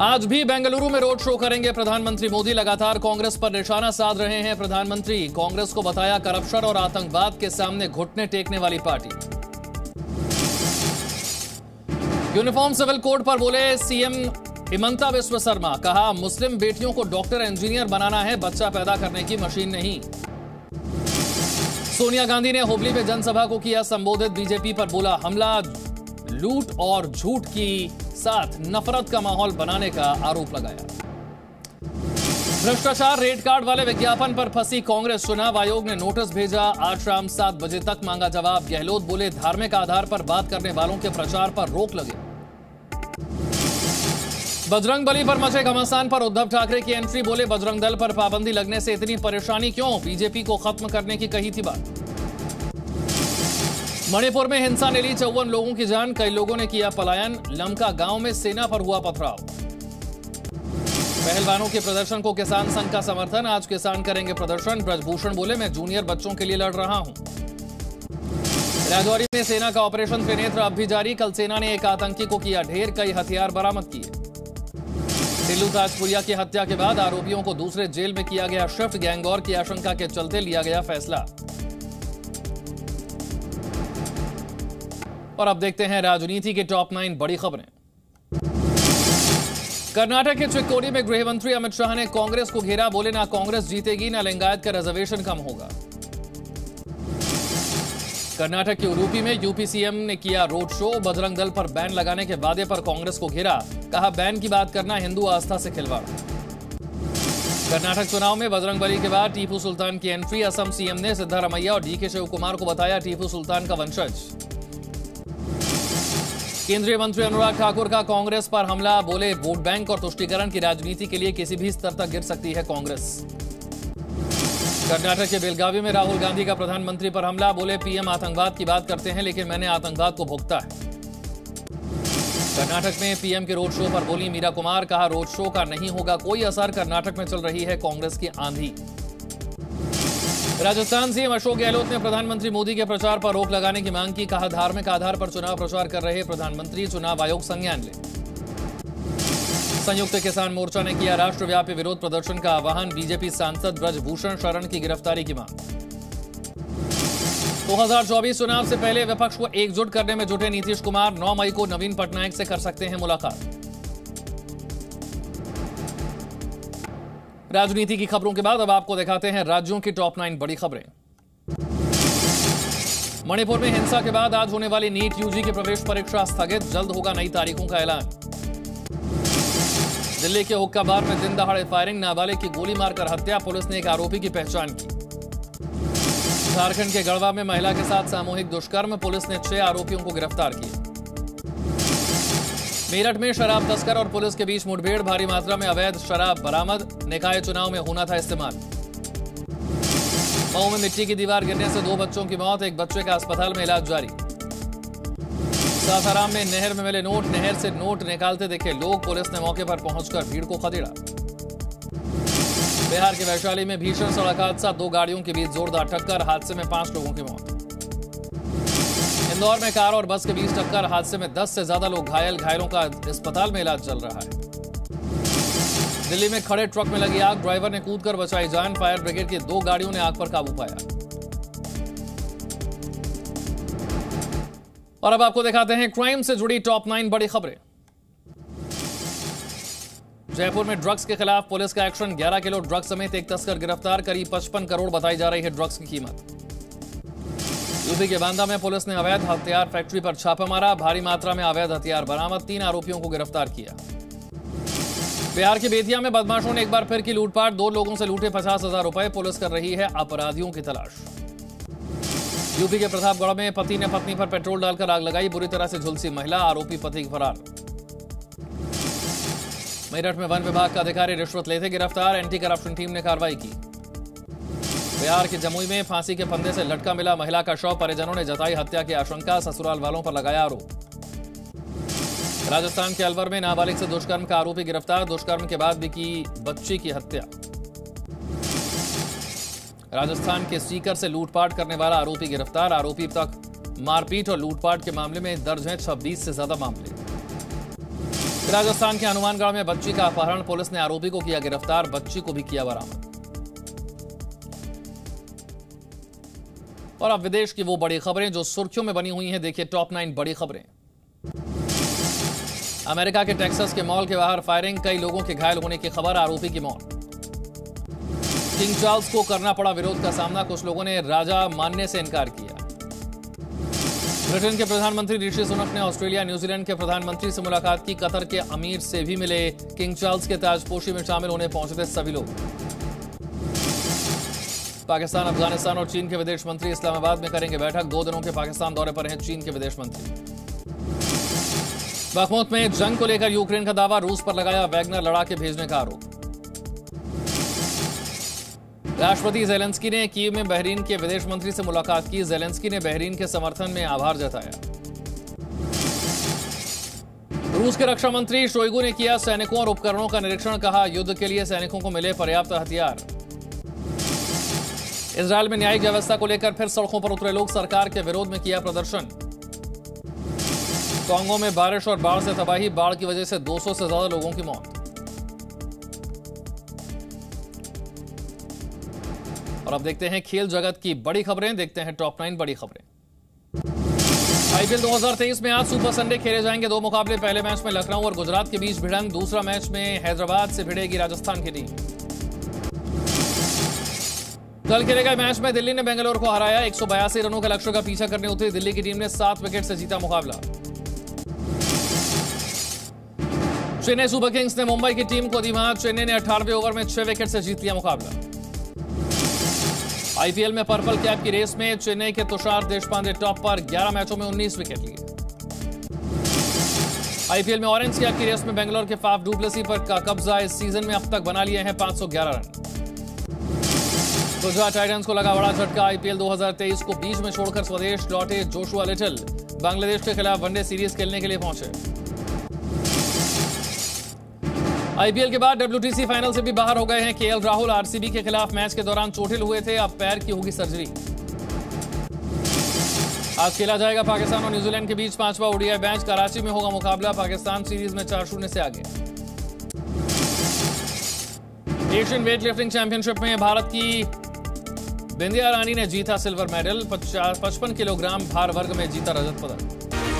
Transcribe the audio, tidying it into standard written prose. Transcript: आज भी बेंगलुरु में रोड शो करेंगे प्रधानमंत्री मोदी। लगातार कांग्रेस पर निशाना साध रहे हैं प्रधानमंत्री। कांग्रेस को बताया करप्शन और आतंकवाद के सामने घुटने टेकने वाली पार्टी। यूनिफॉर्म सिविल कोड पर बोले सीएम हिमंत बिस्वा शर्मा। कहा मुस्लिम बेटियों को डॉक्टर इंजीनियर बनाना है, बच्चा पैदा करने की मशीन नहीं। सोनिया गांधी ने हुबली में जनसभा को किया संबोधित। बीजेपी पर बोला हमला। लूट और झूठ की साथ नफरत का माहौल बनाने का आरोप लगाया। भ्रष्टाचार रेड कार्ड वाले विज्ञापन पर फंसी कांग्रेस। चुनाव आयोग ने नोटिस भेजा। आज शाम 7 बजे तक मांगा जवाब। गहलोत बोले धार्मिक आधार पर बात करने वालों के प्रचार पर रोक लगे। बजरंग बली पर मचे घमासान पर उद्धव ठाकरे की एंट्री। बोले बजरंग दल पर पाबंदी लगने से इतनी परेशानी क्यों, बीजेपी को खत्म करने की कही थी बात। मणिपुर में हिंसा ने ली 54 लोगों की जान। कई लोगों ने किया पलायन। लमका गांव में सेना पर हुआ पथराव। पहलवानों के प्रदर्शन को किसान संघ का समर्थन। आज किसान करेंगे प्रदर्शन। ब्रजभूषण बोले मैं जूनियर बच्चों के लिए लड़ रहा हूं। राजौरी में सेना का ऑपरेशन त्रिनेत्र अब भी जारी। कल सेना ने एक आतंकी को किया ढेर। कई हथियार बरामद किए। टिल्लू ताजपुरिया की हत्या के बाद आरोपियों को दूसरे जेल में किया गया शिफ्ट। गैंगवार की आशंका के चलते लिया गया फैसला। और अब देखते हैं राजनीति के टॉप 9 बड़ी खबरें। कर्नाटक के चिक्कोडी में गृहमंत्री अमित शाह ने कांग्रेस को घेरा। बोले ना कांग्रेस जीतेगी ना लिंगायत का रिजर्वेशन कम होगा। कर्नाटक के उडुपी में यूपी सीएम ने किया रोड शो। बजरंग दल पर बैन लगाने के वादे पर कांग्रेस को घेरा। कहा बैन की बात करना हिंदू आस्था से खिलवाड़। कर्नाटक चुनाव में बजरंगबली के बाद टीपू सुल्तान की एंट्री। असम सीएम ने सिद्धारैया और DK शिवकुमार को बताया टीपू सुल्तान का वंशज। केंद्रीय मंत्री अनुराग ठाकुर का कांग्रेस पर हमला। बोले वोट बैंक और तुष्टीकरण की राजनीति के लिए किसी भी स्तर तक गिर सकती है कांग्रेस। कर्नाटक के बेलगावी में राहुल गांधी का प्रधानमंत्री पर हमला। बोले पीएम आतंकवाद की बात करते हैं, लेकिन मैंने आतंकवाद को भुगता है। कर्नाटक में पीएम के रोड शो पर बोली मीरा कुमार। कहा रोड शो का नहीं होगा कोई असर। कर्नाटक में चल रही है कांग्रेस की आंधी। राजस्थान सीएम अशोक गहलोत ने प्रधानमंत्री मोदी के प्रचार पर रोक लगाने की मांग की। कहा धार्मिक आधार पर चुनाव प्रचार कर रहे प्रधानमंत्री, चुनाव आयोग संज्ञान ले। संयुक्त किसान मोर्चा ने किया राष्ट्रव्यापी विरोध प्रदर्शन का आह्वान। बीजेपी सांसद ब्रजभूषण शरण की गिरफ्तारी की मांग। 2024 चुनाव से पहले विपक्ष को एकजुट करने में जुटे नीतीश कुमार। 9 मई को नवीन पटनायक से कर सकते हैं मुलाकात। राजनीति की खबरों के बाद अब आपको दिखाते हैं राज्यों की टॉप 9 बड़ी खबरें। मणिपुर में हिंसा के बाद आज होने वाली नीट यूजी की प्रवेश परीक्षा स्थगित। जल्द होगा नई तारीखों का ऐलान। दिल्ली के हुक्का बार में दिन दहाड़े फायरिंग। नाबालिग की गोली मारकर हत्या। पुलिस ने एक आरोपी की पहचान की। झारखंड के गढ़वा में महिला के साथ सामूहिक दुष्कर्म। पुलिस ने 6 आरोपियों को गिरफ्तार किया। मेरठ में शराब तस्कर और पुलिस के बीच मुठभेड़। भारी मात्रा में अवैध शराब बरामद। निकाय चुनाव में होना था इस्तेमाल। मऊ में मिट्टी की दीवार गिरने से 2 बच्चों की मौत। एक बच्चे का अस्पताल में इलाज जारी। सासाराम में नहर में मिले नोट। नहर से नोट निकालते दिखे लोग। पुलिस ने मौके पर पहुंचकर भीड़ को खदेड़ा। बिहार के वैशाली में भीषण सड़क हादसा। 2 गाड़ियों के बीच जोरदार टक्कर। हादसे में 5 लोगों की मौत। इंदौर में कार और बस के बीच टक्कर। हादसे में 10 से ज्यादा लोग घायल। घायलों का अस्पताल में इलाज चल रहा है। दिल्ली में खड़े ट्रक में लगी आग। ड्राइवर ने कूदकर बचाई जान। फायर ब्रिगेड की 2 गाड़ियों ने आग पर काबू पाया। और अब आपको दिखाते हैं क्राइम से जुड़ी टॉप 9 बड़ी खबरें। जयपुर में ड्रग्स के खिलाफ पुलिस का एक्शन। 11 किलो ड्रग्स समेत एक तस्कर गिरफ्तार। करीब 55 करोड़ बताई जा रही है ड्रग्स की कीमत। यूपी के बांदा में पुलिस ने अवैध हथियार फैक्ट्री पर छापा मारा। भारी मात्रा में अवैध हथियार बरामद। 3 आरोपियों को गिरफ्तार किया। बिहार के बेतिया में बदमाशों ने एक बार फिर की लूटपाट। 2 लोगों से लूटे 50,000 रुपए। पुलिस कर रही है अपराधियों की तलाश। यूपी के प्रतापगढ़ में पति ने पत्नी पर पेट्रोल डालकर आग लगाई। बुरी तरह से झुलसी महिला। आरोपी पति फरार। मेरठ में वन विभाग का अधिकारी रिश्वत लेते गिरफ्तार। एंटी करप्शन टीम ने कार्रवाई की। बिहार के जमुई में फांसी के फंदे से लटका मिला महिला का शव। परिजनों ने जताई हत्या की आशंका। ससुराल वालों पर लगाया आरोप। राजस्थान के अलवर में नाबालिग से दुष्कर्म का आरोपी गिरफ्तार। दुष्कर्म के बाद भी की बच्ची की हत्या। राजस्थान के सीकर से लूटपाट करने वाला आरोपी गिरफ्तार। आरोपी तक मारपीट और लूटपाट के मामले में दर्ज है 26 से ज्यादा मामले। राजस्थान के हनुमानगढ़ में बच्ची का अपहरण, पुलिस ने आरोपी को किया गिरफ्तार, बच्ची को भी किया बरामद। और अब विदेश की वो बड़ी खबरें जो सुर्खियों में बनी हुई हैं, देखिए टॉप 9 बड़ी खबरें। अमेरिका के टेक्सास के मॉल के बाहर फायरिंग, कई लोगों के घायल होने की खबर, आरोपी की मौत। किंग चार्ल्स को करना पड़ा विरोध का सामना, कुछ लोगों ने राजा मानने से इनकार किया। ब्रिटेन के प्रधानमंत्री ऋषि सुनक ने ऑस्ट्रेलिया, न्यूजीलैंड के प्रधानमंत्री से मुलाकात की, कतर के अमीर से भी मिले, किंग चार्ल्स के ताजपोशी में शामिल होने पहुंचे थे सभी लोग। पाकिस्तान, अफगानिस्तान और चीन के विदेश मंत्री इस्लामाबाद में करेंगे बैठक, 2 दिनों के पाकिस्तान दौरे पर हैं चीन के विदेश मंत्री। बखमूत में जंग को लेकर यूक्रेन का दावा, रूस पर लगाया वैगनर लड़ाके भेजने का आरोप। राष्ट्रपति जेलेंस्की ने कीव में बहरीन के विदेश मंत्री से मुलाकात की, जेलेंस्की ने बहरीन के समर्थन में आभार जताया। रूस के रक्षा मंत्री शॉयगु ने किया सैनिकों और उपकरणों का निरीक्षण, कहा युद्ध के लिए सैनिकों को मिले पर्याप्त हथियार। इजरायल में न्यायिक व्यवस्था को लेकर फिर सड़कों पर उतरे लोग, सरकार के विरोध में किया प्रदर्शन। कांगो में बारिश और बाढ़ से तबाही, बाढ़ की वजह से 200 से ज्यादा लोगों की मौत। और अब देखते हैं खेल जगत की बड़ी खबरें, देखते हैं टॉप 9 बड़ी खबरें। आईपीएल 2023 में आज सुपर संडे खेले जाएंगे 2 मुकाबले, पहले मैच में लखनऊ और गुजरात के बीच भिड़ंग, दूसरा मैच में हैदराबाद से भिड़ेगी राजस्थान की टीम। कल खेले गए मैच में दिल्ली ने बेंगलोर को हराया, 182 रनों के लक्ष्य का पीछा करने उतरी दिल्ली की टीम ने 7 विकेट से जीता मुकाबला। चेन्नई सुपर किंग्स ने मुंबई की टीम को दी मात, चेन्नई ने 18वें ओवर में 6 विकेट से जीत लिया मुकाबला। आईपीएल में पर्पल कैप की रेस में चेन्नई के तुषार देशपांडे टॉप पर, 11 मैचों में 19 विकेट लिए। आईपीएल में ऑरेंज कैप की रेस में बेंगलोर के फाफ डुप्लेसी पर का कब्जा, इस सीजन में अब तक बना लिए हैं 511 रन। जोशुआ टाइडंस को लगा बड़ा झटका, आईपीएल 2023 को बीच में छोड़कर स्वदेश लौटे जोशुआ लिटल, बांग्लादेश के खिलाफ वनडे सीरीज खेलने के लिए पहुंचे। आईपीएल के बाद डब्ल्यूटीसी फाइनल से भी बाहर हो गए हैं केएल राहुल, आरसीबी के खिलाफ मैच के दौरान चोटिल हुए थे, अब पैर की होगी सर्जरी। आज खेला जाएगा पाकिस्तान और न्यूजीलैंड के बीच 5वां ओडीआई मैच, कराची में होगा मुकाबला, पाकिस्तान सीरीज में 4-0 से आगे। एशियन वेटलिफ्टिंग चैंपियनशिप में भारत की बेंदियारानी ने जीता सिल्वर मेडल, 55 किलोग्राम भार वर्ग में जीता रजत पदक।